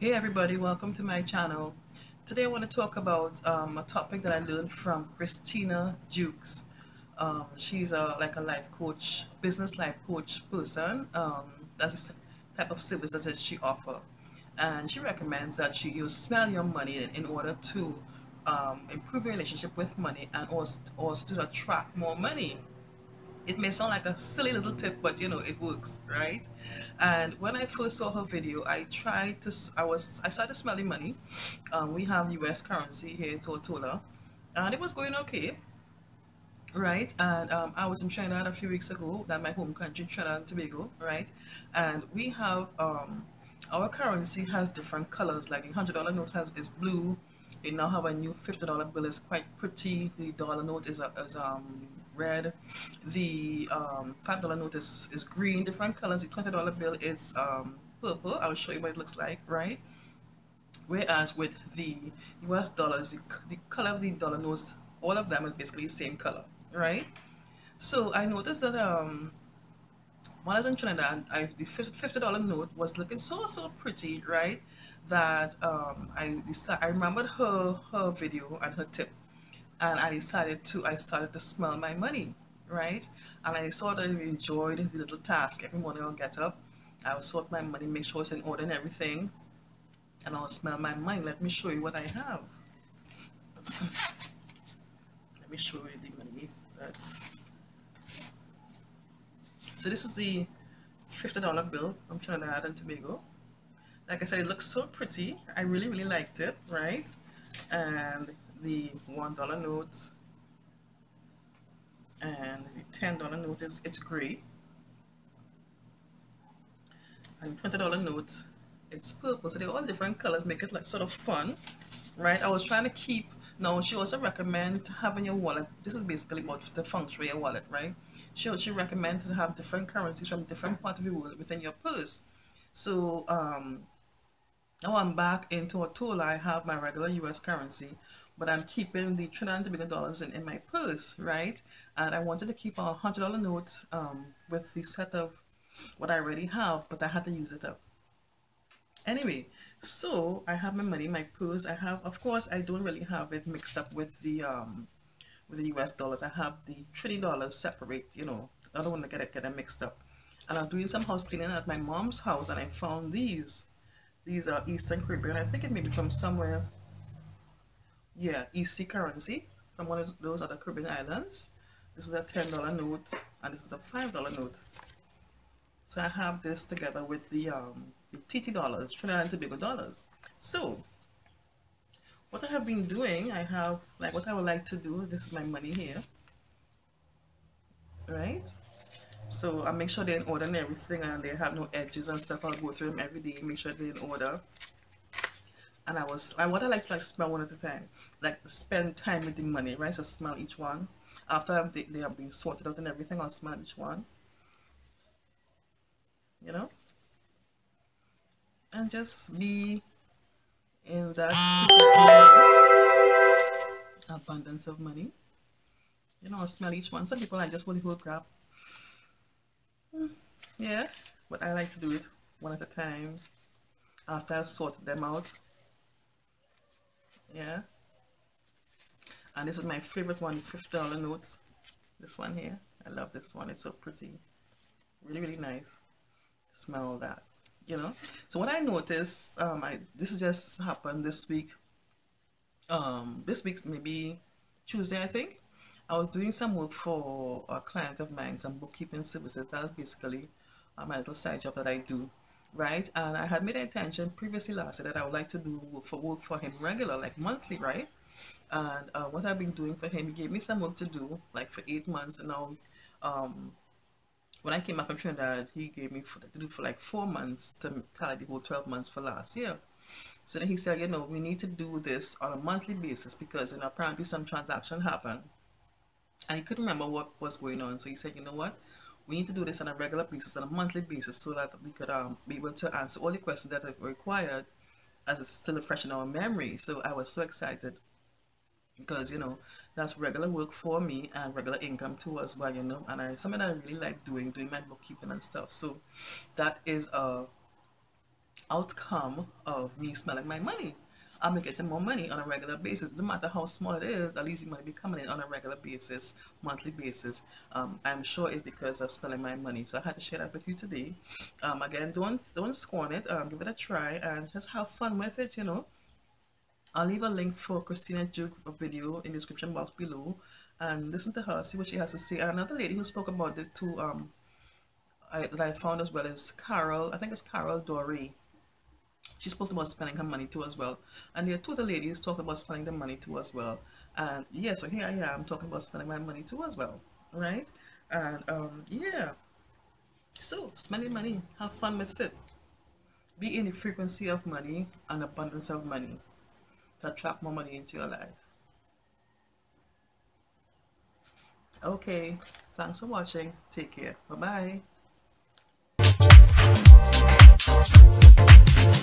Hey everybody, welcome to my channel. Today I want to talk about a topic that I learned from Christina Dukes. She's like a life coach, business life coach person. That's a type of service that she offers. And she recommends that you smell your money in order to improve your relationship with money and also to attract more money. It may sound like a silly little tip, but you know, it works, right? And when I first saw her video, I started smelling money. We have US currency here in Tortola, and it was going okay, right? And I was in Trinidad a few weeks ago, that's my home country, Trinidad and Tobago, right? And we have, our currency has different colors, like the $100 note is blue. They now have a new $50 bill, is quite pretty. The dollar note is red. The $5 note is green, different colors. The $20 bill is purple. I'll show you what it looks like, right? Whereas with the US dollars, the color of the dollar notes, all of them is basically the same color, right? So I noticed that when I was in Trinidad, the $50 note was looking so pretty, right? That I remembered her video and her tip, and I started to smell my money, right? And I saw that I enjoyed the little task. Every morning I'll get up, I'll sort my money, make sure it's in order and everything, and I'll smell my money. Let me show you what I have. Let me show you the money. So this is the $50 bill from Trinidad and Tobago. Like I said, it looks so pretty. I really liked it, right? And the $1 note and the $10 note it's gray, and the $20 note it's purple. So they're all different colors, make it like sort of fun, right? I was trying to keep. Now she also recommends having your wallet. This is basically about the feng shui, your wallet, right? She recommends to have different currencies from different parts of the world within your purse. So now I'm back in Tortola. I have my regular US currency, but I'm keeping the Trinidad and Tobago dollars in my purse, right? And I wanted to keep a $100 note with the set of what I already have, but I had to use it up. Anyway, so I have my money in my purse. I have, of course, I don't really have it mixed up with the US dollars. I have the Trinidad dollars separate, you know, I don't want to get it mixed up. And I'm doing some house cleaning at my mom's house, and I found these. These are Eastern Caribbean. I think it may be from somewhere. Yeah, EC currency from one of those other Caribbean islands. This is a $10 note, and this is a $5 note. So I have this together with the TT dollars, Trinidad and Tobago dollars. So what I have been doing, I have like what I would like to do. This is my money here, right? So I make sure they're in order and everything, and they have no edges and stuff. I'll go through them every day, make sure they're in order. And what I like to smell one at a time, like spend time with the money, right? So smell each one. After they have been sorted out and everything, I'll smell each one. You know? And just be in that abundance of money. You know, I'll smell each one. Some people, I just want to grab. Yeah, but I like to do it one at a time after I've sorted them out. Yeah, and this is my favorite one, $50 notes. This one here, I love this one. It's so pretty, really nice. Smell that, you know. So what I noticed, this just happened this week. This week's maybe Tuesday, I think. I was doing some work for a client of mine, some bookkeeping services. That's basically my little side job that I do, right? And I had made an intention previously last year that I would like to do work for him regular, like monthly, right? And what I've been doing for him, he gave me some work to do, like for 8 months. And now, when I came back from Trinidad, he gave me to do for like 4 months to tally the whole 12 months for last year. So then he said, you know, we need to do this on a monthly basis because, you know, apparently some transaction happened. And he couldn't remember what was going on, so he said, you know what, we need to do this on a regular basis, on a monthly basis, so that we could be able to answer all the questions that are required, as it's still fresh in our memory. So I was so excited because, you know, that's regular work for me and regular income too as well, you know. And something that I really like doing my bookkeeping and stuff. So that is outcome of me smelling my money. I'll be getting more money on a regular basis. No matter how small it is, at least it might be coming in on a regular basis, monthly basis. I'm sure it's because of spending my money. So I had to share that with you today. Again, don't scorn it. Give it a try and just have fun with it, you know. I'll leave a link for Christina Dukes' video in the description box below. And listen to her, see what she has to say. And another lady who spoke about the two that I found as well is Carol, I think it's Carol Dore. She spoke about spending her money too as well. And there are two other ladies talking about spending their money too as well. And yeah, so here I am talking about spending my money too as well. Right? And yeah. So spending money, have fun with it. Be in the frequency of money and abundance of money to attract more money into your life. Okay, thanks for watching. Take care. Bye-bye.